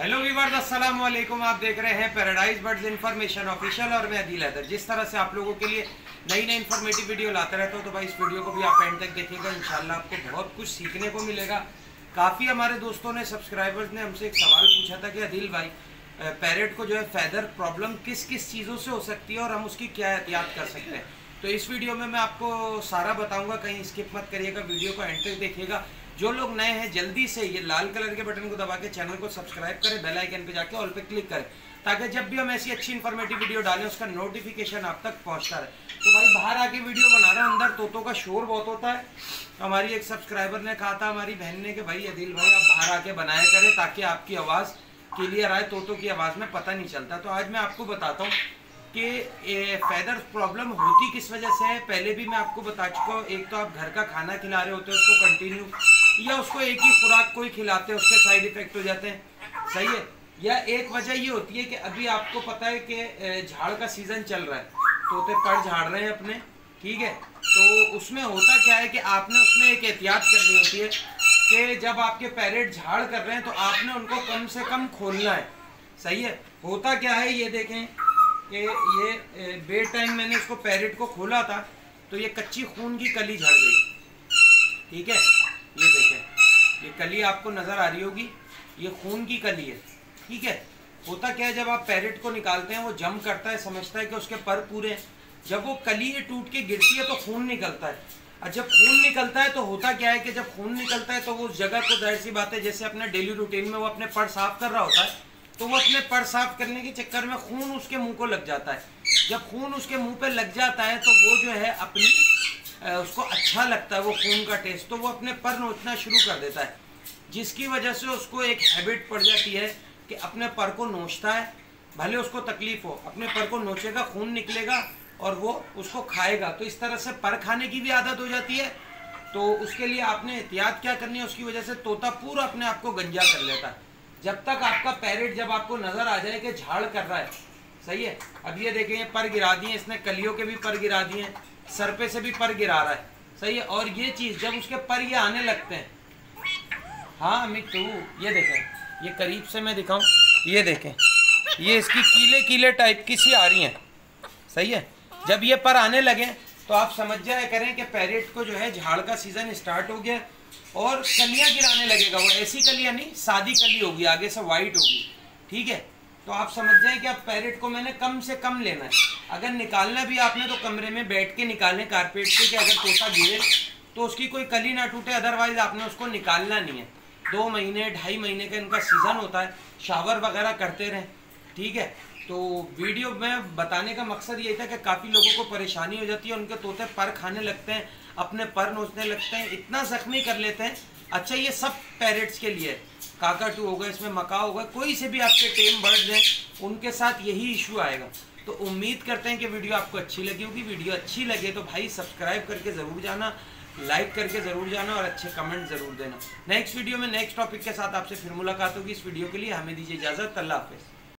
Hello viewers, अस्सलाम वालेकुम। आप देख रहे हैं पैराडाइज बर्ड्स इंफॉर्मेशन ऑफिशियल और मैं आदिल। जिस तरह से आप लोगों के लिए नई नई इन्फॉर्मेटिव वीडियो लाते रहता हूं, तो भाई इस वीडियो को भी आप एंड तक देखिएगा। इंशाल्लाह आपको बहुत कुछ सीखने को मिलेगा। काफ़ी हमारे दोस्तों ने, सब्सक्राइबर्स ने हमसे एक सवाल पूछा था कि आदिल भाई, पैरेट को जो है फैदर प्रॉब्लम किस किस चीज़ों से हो सकती है और हम उसकी क्या एहतियात कर सकते हैं। तो इस वीडियो में मैं आपको सारा बताऊंगा, कहीं स्किप मत करिएगा, वीडियो को एंड तक देखिएगा। जो लोग नए हैं जल्दी से ये लाल कलर के बटन को दबा के चैनल को सब्सक्राइब करें, बेल आइकन पे जाके ऑल पे क्लिक करें, ताकि जब भी हम ऐसी अच्छी इन्फॉर्मेटिव वीडियो डालें उसका नोटिफिकेशन आप तक पहुंचता रहे। तो भाई बाहर आके वीडियो बना रहा हूँ, अंदर तोतों का शोर बहुत होता है। हमारी एक सब्सक्राइबर ने कहा था, हमारी बहन ने, कि भाई आदिल भाई आप बाहर आके बनाया करें ताकि आपकी आवाज़ क्लियर आए, तोतों की आवाज़ में पता नहीं चलता। तो आज मैं आपको बताता हूँ कि फैदर प्रॉब्लम होती किस वजह से है। पहले भी मैं आपको बता चुका हूँ, एक तो आप घर का खाना खिला रहे होते हैं उसको कंटिन्यू, या उसको एक ही खुराक को ही खिलाते हैं, उसके साइड इफेक्ट हो जाते हैं, सही है। या एक वजह ये होती है कि अभी आपको पता है कि झाड़ का सीज़न चल रहा है, तोते पर झाड़ रहे हैं अपने, ठीक है। तो उसमें होता क्या है कि आपने उसमें एक एहतियात करनी होती है कि जब आपके पैरेट झाड़ कर रहे हैं तो आपने उनको कम से कम खोलना है, सही है। होता क्या है, ये देखें कि ये बेड टाइम मैंने इसको पैरेट को खोला था तो ये कच्ची खून की कली झड़ गई, ठीक है। ये देखें, ये कली आपको नज़र आ रही होगी, ये खून की कली है, ठीक है। होता क्या है, जब आप पैरेट को निकालते हैं वो जम करता है, समझता है कि उसके पर पूरे हैं। जब वो कली टूट के गिरती है तो खून निकलता है, और जब खून निकलता है तो होता क्या है कि जब खून निकलता है तो वो जगह को, जाहिर सी बात है, जैसे अपने डेली रूटीन में वो अपने पर साफ कर रहा होता है तो वो अपने पर साफ करने के चक्कर में खून उसके मुंह को लग जाता है। जब खून उसके मुंह पे लग जाता है तो वो जो है अपनी उसको अच्छा लगता है वो खून का टेस्ट, तो वो अपने पर नोचना शुरू कर देता है, जिसकी वजह से उसको एक हैबिट पड़ जाती है कि अपने पर को नोचता है। भले उसको तकलीफ हो, अपने पर को नोचेगा, खून निकलेगा और वो उसको खाएगा। तो इस तरह से पर खाने की भी आदत हो जाती है। तो उसके लिए आपने एहतियात क्या करनी है, उसकी वजह से तोता पूरा अपने आप को गंजा कर लेता है। जब तक आपका पैरेट, जब आपको नज़र आ जाए कि झाड़ कर रहा है, सही है। अब ये देखें, ये पर गिरा दिए इसने, कलियों के भी पर गिरा दिए, सर पे से भी पर गिरा रहा है, सही है। और ये चीज़ जब उसके पर ये आने लगते हैं, हाँ अमित, ये देखें, ये करीब से मैं दिखाऊं, ये देखें, ये इसकी कीले कीले टाइप की सी आ रही हैं, सही है। जब ये पर आने लगें तो आप समझ जाया करें कि पैरेट को जो है झाड़ का सीज़न स्टार्ट हो गया और कलियाँ गिराने लगेगा। वो ऐसी कलियाँ नहीं, सादी कली होगी, आगे से वाइट होगी, ठीक है। तो आप समझ जाएं कि आप पैरेट को मैंने कम से कम लेना है। अगर निकालना भी आपने तो कमरे में बैठ के निकालें, कारपेट पे, कि अगर तोता गिरे तो उसकी कोई कली ना टूटे, अदरवाइज आपने उसको निकालना नहीं है। 2 महीने 2.5 महीने का इनका सीज़न होता है, शावर वगैरह करते रहें, ठीक है। तो वीडियो में बताने का मकसद ये था कि काफ़ी लोगों को परेशानी हो जाती है, उनके तोते पर खाने लगते हैं, अपने पर नोचने लगते हैं, इतना ज़ख्मी कर लेते हैं। अच्छा, ये सब पैरेट्स के लिए, काकाटू होगा, इसमें मका होगा, कोई से भी आपके टेम बर्ड्स हैं उनके साथ यही इशू आएगा। तो उम्मीद करते हैं कि वीडियो आपको अच्छी लगी होगी। वीडियो अच्छी लगे तो भाई सब्सक्राइब करके ज़रूर जाना, लाइक करके ज़रूर जाना और अच्छे कमेंट ज़रूर देना। नेक्स्ट वीडियो में नेक्स्ट टॉपिक के साथ आपसे फिर मुलाकात होगी। इस वीडियो के लिए हमें दीजिए इजाज़त। अल्लाह हाफ़िज़।